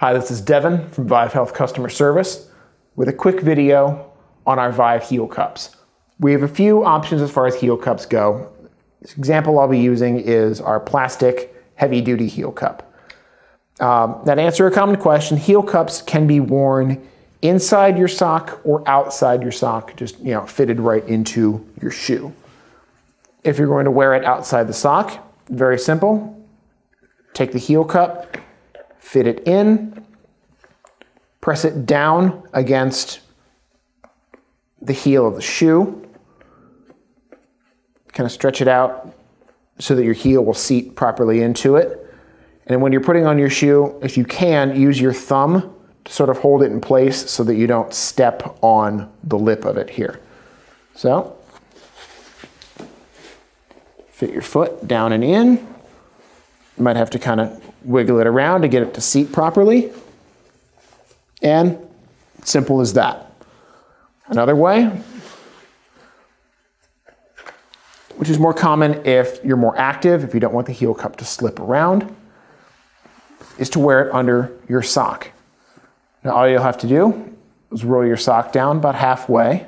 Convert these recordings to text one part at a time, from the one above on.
Hi, this is Devin from Vive Health Customer Service with a quick video on our Vive Heel Cups. We have a few options as far as heel cups go. This example I'll be using is our plastic heavy-duty heel cup. That answer a common question. Heel cups can be worn inside your sock or outside your sock, just fitted right into your shoe. If you're going to wear it outside the sock, very simple. Take the heel cup, fit it in, press it down against the heel of the shoe, kind of stretch it out so that your heel will seat properly into it. And when you're putting on your shoe, if you can, use your thumb to sort of hold it in place so that you don't step on the lip of it here. So, fit your foot down and in. You might have to kind of wiggle it around to get it to seat properly. And simple as that. Another way, which is more common if you're more active, if you don't want the heel cup to slip around, is to wear it under your sock. Now all you'll have to do is roll your sock down about halfway,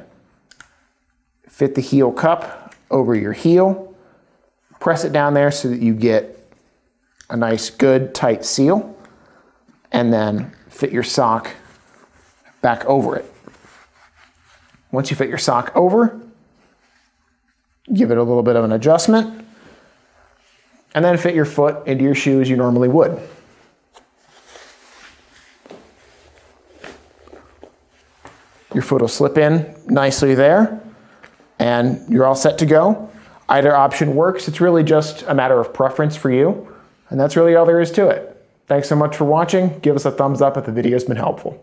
fit the heel cup over your heel, press it down there so that you get a nice, good, tight seal, and then fit your sock back over it. Once you fit your sock over, give it a little bit of an adjustment, and then fit your foot into your shoe as you normally would. Your foot will slip in nicely there, and you're all set to go. Either option works. It's really just a matter of preference for you. And that's really all there is to it. Thanks so much for watching. Give us a thumbs up if the video's been helpful.